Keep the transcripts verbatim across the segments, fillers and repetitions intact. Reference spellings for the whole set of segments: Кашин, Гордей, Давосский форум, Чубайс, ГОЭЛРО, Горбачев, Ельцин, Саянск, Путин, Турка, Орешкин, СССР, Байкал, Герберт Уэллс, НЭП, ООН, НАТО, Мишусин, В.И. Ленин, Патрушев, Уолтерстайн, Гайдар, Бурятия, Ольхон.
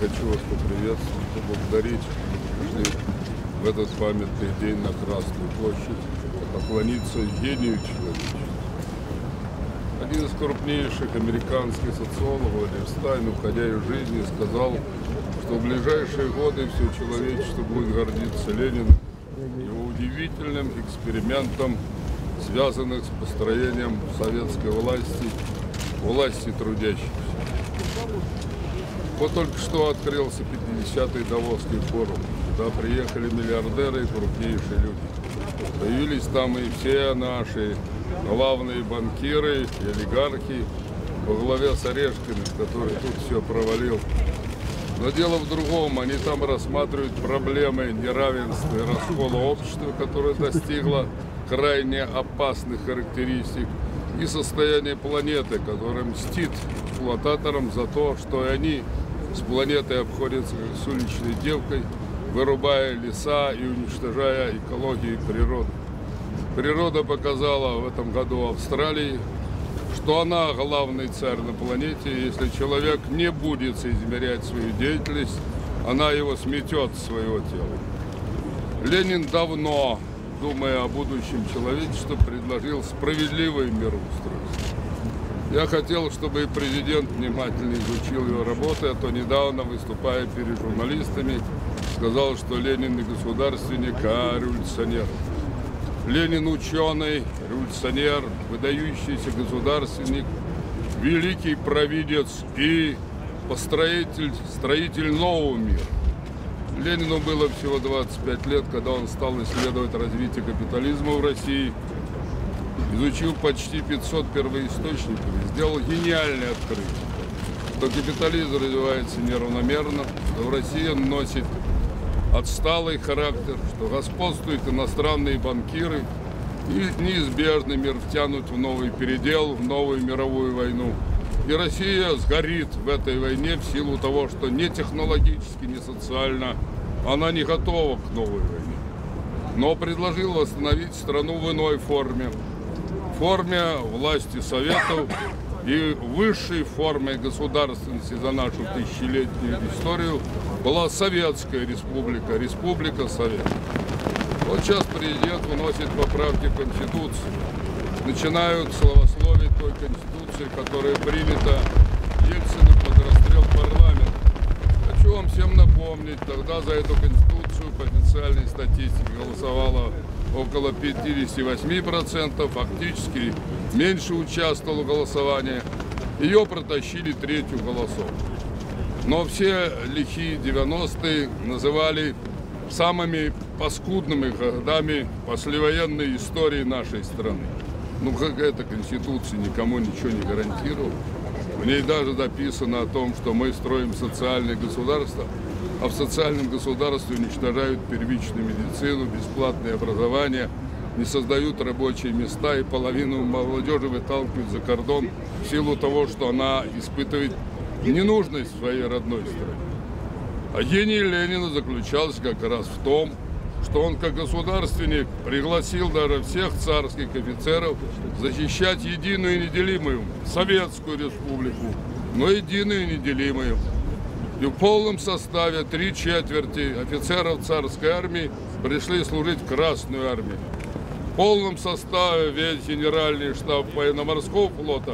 хочу вас поприветствовать, поблагодарить, что пришли в этот памятный день на Красную площадь, поклониться гению человечества. Один из крупнейших американских социологов, Уолтерстайн, уходя из жизни, сказал, что в ближайшие годы все человечество будет гордиться Лениным, его удивительным экспериментом, связанных с построением советской власти, власти трудящихся. Вот только что открылся пятидесятый Давосский форум. Туда приехали миллиардеры и крупнейшие люди. Появились там и все наши главные банкиры и олигархи во главе с Орешкиным, который тут все провалил. Но дело в другом. Они там рассматривают проблемы неравенства и раскола общества, которое достигло крайне опасных характеристик, и состояние планеты, которая мстит эксплуататорам за то, что они с планетой обходятся как с уличной девкой, вырубая леса и уничтожая экологию и природу. Природа показала в этом году Австралии, что она главный царь на планете. Если человек не будет соизмерять свою деятельность, она его сметет с своего тела. Ленин давно, думая о будущем человечества, предложил справедливое мироустройство. Я хотел, чтобы и президент внимательно изучил его работы, а то недавно, выступая перед журналистами, сказал, что Ленин не государственник, а революционер. Ленин ученый, революционер, выдающийся государственник, великий провидец и построитель, строитель нового мира. Ленину было всего двадцать пять лет, когда он стал исследовать развитие капитализма в России, изучил почти пятьсот первоисточников и сделал гениальное открытие, что капитализм развивается неравномерно, что в России он носит отсталый характер, что господствуют иностранные банкиры, и неизбежный мир втянут в новый передел, в новую мировую войну. И Россия сгорит в этой войне в силу того, что не технологически, не социально она не готова к новой войне. Но предложил восстановить страну в иной форме. Форме власти советов и высшей формой государственности за нашу тысячелетнюю историю была Советская Республика, Республика Советов. Вот сейчас президент вносит поправки в Конституцию. Начинают словословить той Конституции, которая принята Ельциным под расстрел парламента. Хочу вам всем напомнить, тогда за эту Конституцию по официальной статистике голосовало около пятидесяти восьми процентов, фактически меньше участвовало в голосовании. Ее протащили третью голосов. Но все лихие девяностые называли самыми паскудными годами послевоенной истории нашей страны. Ну, как эта Конституция никому ничего не гарантировала. В ней даже записано о том, что мы строим социальное государство, а в социальном государстве уничтожают первичную медицину, бесплатное образование, не создают рабочие места и половину молодежи выталкивают за кордон в силу того, что она испытывает ненужность в своей родной стране. А гений Ленина заключался как раз в том, что он как государственник пригласил даже всех царских офицеров защищать единую и неделимую Советскую Республику, но единую и неделимую. И в полном составе три четверти офицеров царской армии пришли служить в Красную армию. В полном составе весь генеральный штаб военно-морского флота,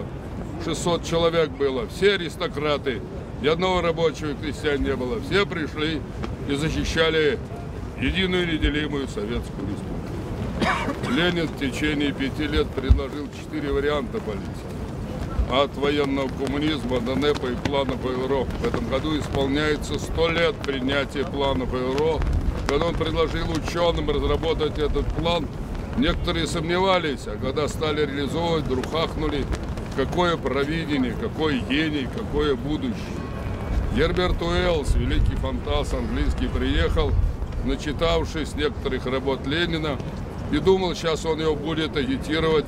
шестьсот человек было, все аристократы, ни одного рабочего и крестьян не было, все пришли и защищали единую неделимую Советскую Республику. Ленин в течение пяти лет предложил четыре варианта политики. От военного коммунизма до НЭПа и плана ГОЭЛРО. В этом году исполняется сто лет принятия плана ГОЭЛРО. Когда он предложил ученым разработать этот план, некоторые сомневались, а когда стали реализовывать, вдруг ахнули, какое провидение, какой гений, какое будущее. Герберт Уэллс, великий фантаст английский, приехал, начитавшись некоторых работ Ленина, и думал, сейчас он его будет агитировать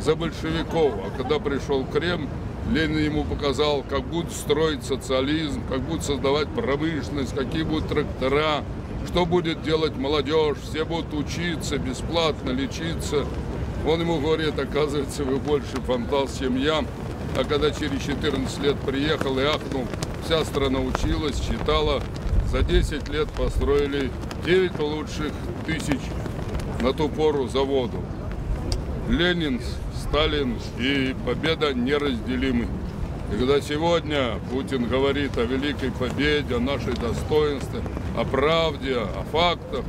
за большевиков. А когда пришел Кремль, Ленин ему показал, как будут строить социализм, как будут создавать промышленность, какие будут трактора, что будет делать молодежь, все будут учиться, бесплатно лечиться. Он ему говорит, оказывается, вы больше фантаз, чем я. А когда через четырнадцать лет приехал и ахнул, Вся страна училась, читала. За десять лет построили девять лучших тысяч на ту пору заводов. Ленин, Сталин и победа неразделимы. И когда сегодня Путин говорит о великой победе, о нашей достоинстве, о правде, о фактах,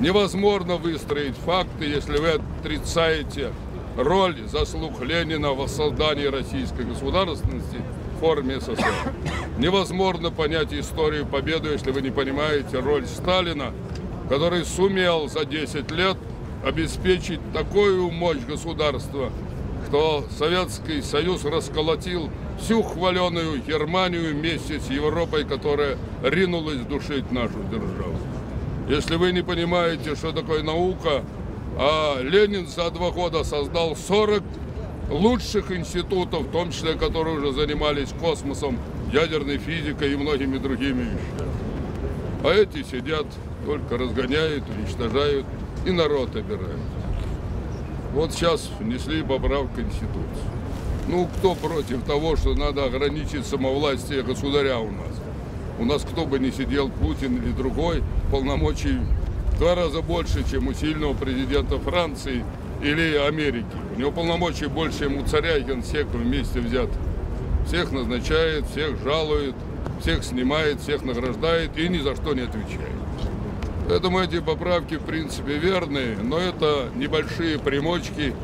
невозможно выстроить факты, если вы отрицаете роль заслуг Ленина в создании российской государственности в форме СССР. Невозможно понять историю победы, если вы не понимаете роль Сталина, который сумел за десять лет обеспечить такую мощь государства, что Советский Союз расколотил всю хваленую Германию вместе с Европой, которая ринулась душить нашу державу. Если вы не понимаете, что такое наука, а Ленин за два года создал сорок лучших институтов, в том числе, которые уже занимались космосом, ядерной физикой и многими другими вещами. А эти сидят, только разгоняют, уничтожают, и народ обирают. Вот сейчас внесли поправку Конституции. Ну, кто против того, что надо ограничить самовластие государя у нас? У нас кто бы ни сидел, Путин или другой, полномочий в два раза больше, чем у сильного президента Франции или Америки. У него полномочий больше, чем у царя и генсека вместе взят. Всех назначает, всех жалует, всех снимает, всех награждает и ни за что не отвечает. Поэтому эти поправки, в принципе, верные, но это небольшие примочки,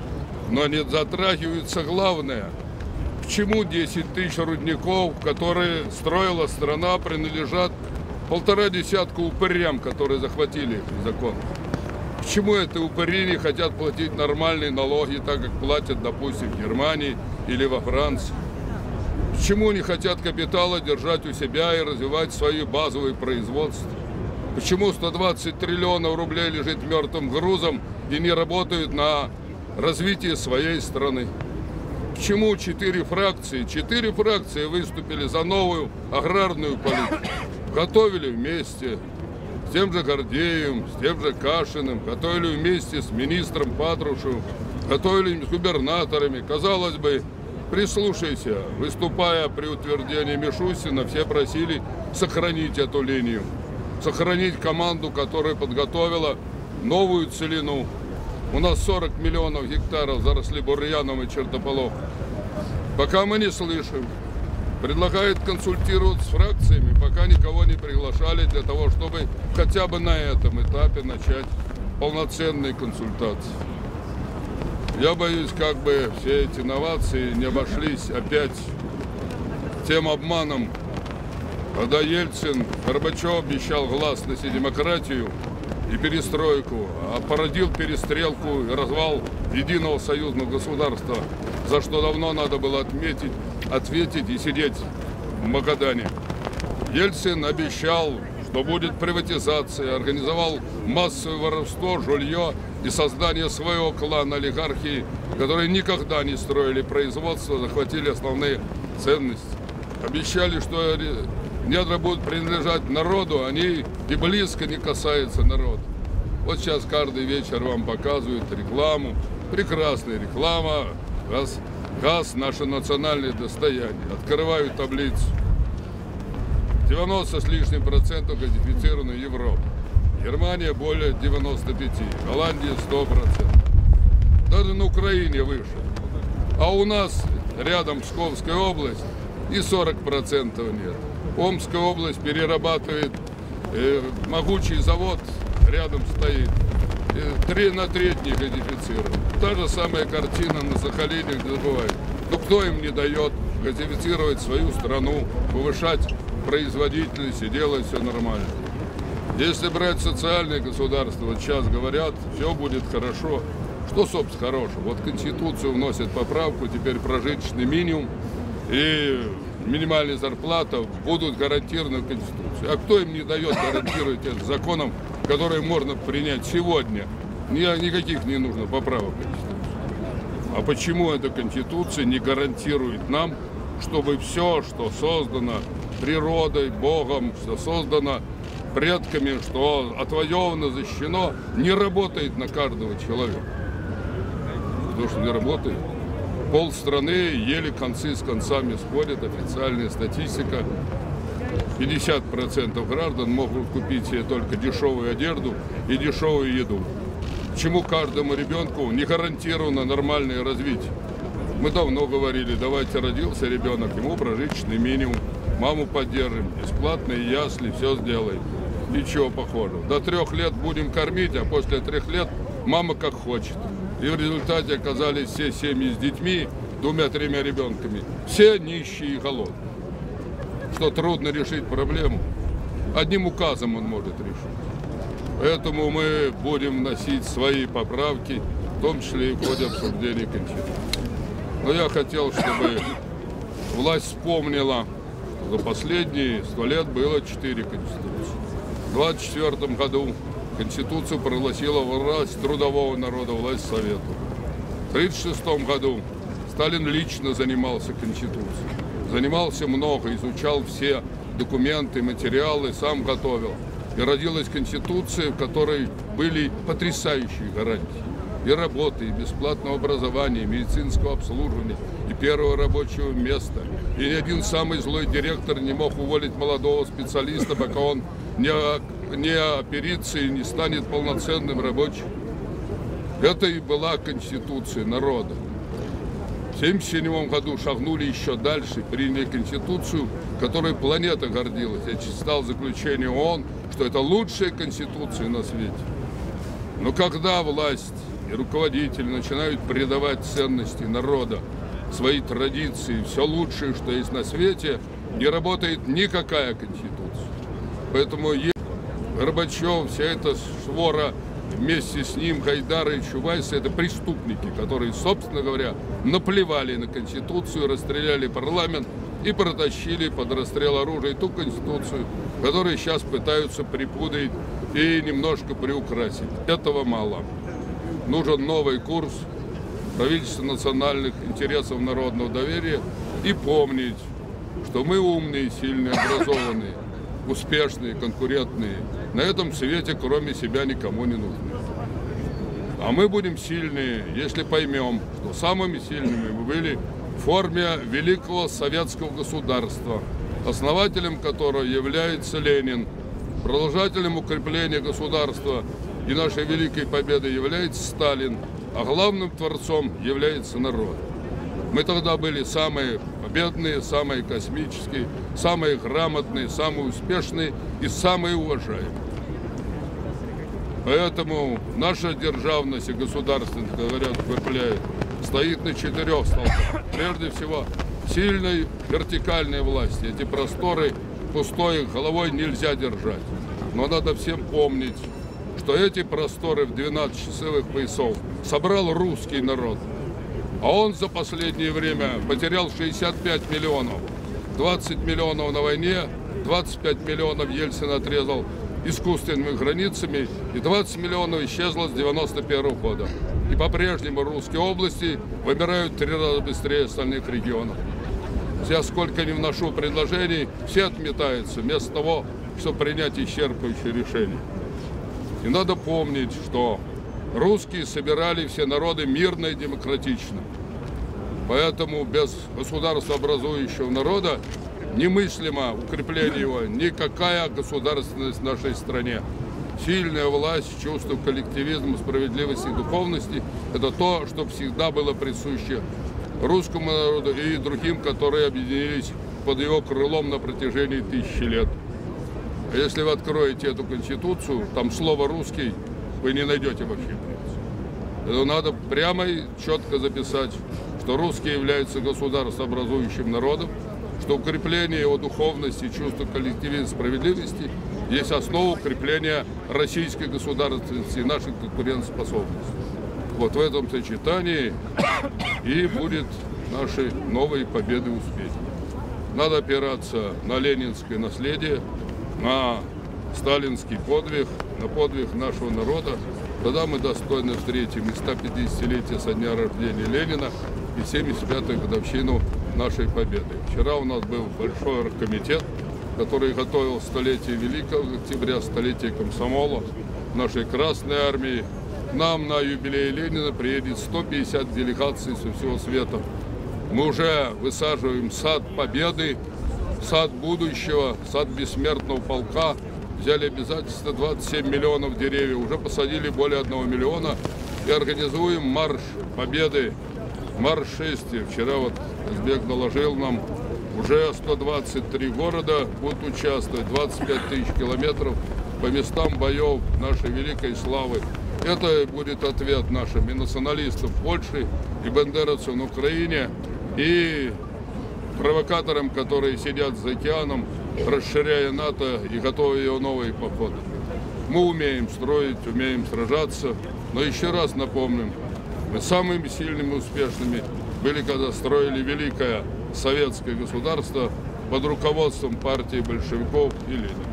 но они затрагиваются главное. К чему десять тысяч рудников, которые строила страна, принадлежат полтора десятка упырям, которые захватили закон? К чему это упыри не хотят платить нормальные налоги, так как платят, допустим, в Германии или во Франции? К чему не хотят капитала держать у себя и развивать свои базовые производства? Почему сто двадцать триллионов рублей лежит мертвым грузом и не работают на развитие своей страны? Почему четыре фракции? Четыре фракции выступили за новую аграрную политику. Готовили вместе с тем же Гордеем, с тем же Кашиным, готовили вместе с министром Патрушевым, готовили с губернаторами. Казалось бы, прислушайся, выступая при утверждении Мишусина, все просили сохранить эту линию. Сохранить команду, которая подготовила новую целину. У нас сорок миллионов гектаров заросли бурьяном и чертополох. Пока мы не слышим. Предлагают консультировать с фракциями, пока никого не приглашали для того, чтобы хотя бы на этом этапе начать полноценные консультации. Я боюсь, как бы все эти новации не обошлись опять тем обманом, когда Ельцин, Горбачев обещал гласность и демократию и перестройку, а породил перестрелку и развал единого союзного государства, за что давно надо было отметить, ответить и сидеть в Магадане. Ельцин обещал, что будет приватизация, организовал массовое воровство, жулье и создание своего клана олигархии, которые никогда не строили производство, захватили основные ценности. Обещали, что недра будут принадлежать народу, они и близко не касаются народа. Вот сейчас каждый вечер вам показывают рекламу. Прекрасная реклама. Газ, газ наше национальное достояние. Открывают таблицу. девяносто с лишним процентов газифицированная Европа. Германия более девяноста пяти процентов. Голландия сто процентов. Даже на Украине выше. А у нас рядом Псковская область и сорок процентов нет. Омская область перерабатывает, э, могучий завод рядом стоит, три на треть не газифицирован. Та же самая картина на Сахалине, не забывайте. Но кто им не дает газифицировать свою страну, повышать производительность и делать все нормально? Если брать социальное государство, вот сейчас говорят, все будет хорошо. Что, собственно, хорошего? Вот в Конституцию вносят поправку, теперь прожиточный минимум и минимальная зарплата будут гарантированы в Конституции. А кто им не дает гарантировать это законом, который можно принять сегодня? Никаких не нужно поправок Конституции. А почему эта Конституция не гарантирует нам, чтобы все, что создано природой, Богом, что создано предками, что отвоевано, защищено, не работает на каждого человека? Потому что не работает. Полстраны еле концы с концами сходят, официальная статистика. пятьдесят процентов граждан могут купить себе только дешевую одежду и дешевую еду. Почему каждому ребенку не гарантировано нормальное развитие? Мы давно говорили, давайте родился ребенок, ему прожиточный минимум, маму поддержим, бесплатные ясли, все сделаем. Ничего похожего. До трех лет будем кормить, а после трех лет мама как хочет. И в результате оказались все семьи с детьми, двумя-тремя ребенками. Все нищие и голодные. Что трудно решить проблему. Одним указом он может решить. Поэтому мы будем вносить свои поправки, в том числе и в ходе обсуждения Конституции. Но я хотел, чтобы власть вспомнила, за последние сто лет было четыре Конституции. В двадцать четвёртом году Конституцию прогласила власть трудового народа, власть Совета. В тридцать шестом году Сталин лично занимался Конституцией. Занимался много, изучал все документы, материалы, сам готовил. И родилась Конституция, в которой были потрясающие гарантии. И работы, и бесплатного образования, и медицинского обслуживания, и первого рабочего места. И ни один самый злой директор не мог уволить молодого специалиста, пока он не, не оперится и не станет полноценным рабочим. Это и была Конституция народа. В тысяча девятьсот семьдесят седьмом году шагнули еще дальше, приняли Конституцию, которой планета гордилась. Я читал заключение ООН, что это лучшая Конституция на свете. Но когда власть и руководители начинают предавать ценности народа, свои традиции, все лучшее, что есть на свете, не работает никакая Конституция. Поэтому Горбачев, вся эта свора, вместе с ним Гайдар и Чубайс — это преступники, которые, собственно говоря, наплевали на Конституцию, расстреляли парламент и протащили под расстрел оружия ту Конституцию, которую сейчас пытаются припудрить и немножко приукрасить. Этого мало. Нужен новый курс правительства национальных интересов народного доверия и помнить, что мы умные, сильные, образованные, успешные, конкурентные. На этом свете кроме себя никому не нужны. А мы будем сильные, если поймем, что самыми сильными мы были в форме великого советского государства, основателем которого является Ленин, продолжателем укрепления государства и нашей великой победы является Сталин, а главным творцом является народ. Мы тогда были самые победные, самые космические, самые грамотные, самые успешные и самые уважаемые. Поэтому наша державность и государственность, говорят, выпляет, стоит на четырех столбах. Прежде всего, сильной вертикальной власти. Эти просторы пустой головой нельзя держать. Но надо всем помнить, что эти просторы в двенадцать часовых поясов собрал русский народ. А он за последнее время потерял шестьдесят пять миллионов. двадцать миллионов на войне, двадцать пять миллионов Ельцин отрезал искусственными границами, и двадцать миллионов исчезло с девяносто первого года. И по-прежнему русские области вымирают в три раза быстрее остальных регионов. Я сколько не вношу предложений, все отметаются, вместо того, чтобы принять исчерпывающее решение. И надо помнить, что русские собирали все народы мирно и демократично. Поэтому без государства образующего народа немыслимо укрепление его, никакая государственность в нашей стране. Сильная власть, чувство коллективизма, справедливости и духовности – это то, что всегда было присуще русскому народу и другим, которые объединились под его крылом на протяжении тысячи лет. А если вы откроете эту Конституцию, там слово «русский» вы не найдете вообще. Это надо прямо и четко записать, что русские являются государствообразующим народом, что укрепление его духовности, чувства коллективизма и справедливости есть основа укрепления российской государственности и нашей конкурентоспособности. Вот в этом сочетании и будут наши новые победы и успехи. Надо опираться на ленинское наследие, на сталинский подвиг, на подвиг нашего народа. Тогда мы достойно встретим и сто пятидесятилетие со дня рождения Ленина, и семьдесят пятую годовщину нашей победы. Вчера у нас был большой оргкомитет, который готовил столетие Великого Октября, столетие комсомола, нашей Красной Армии. Нам на юбилей Ленина приедет сто пятьдесят делегаций со всего света. Мы уже высаживаем сад Победы, сад будущего, сад бессмертного полка. Взяли обязательство двадцать семь миллионов деревьев, уже посадили более одного миллиона. И организуем марш Победы, марш шествия. Вчера вот Сбег доложил нам, уже сто двадцать три города будут участвовать, двадцать пять тысяч километров по местам боев нашей великой славы. Это будет ответ нашим и националистам в Польше, и бандеровцам в Украине, и провокаторам, которые сидят за океаном, расширяя НАТО и готовя ее новые походы. Мы умеем строить, умеем сражаться, но еще раз напомним, мы самыми сильными и успешными были, когда строили великое советское государство под руководством партии большевиков и Ленина.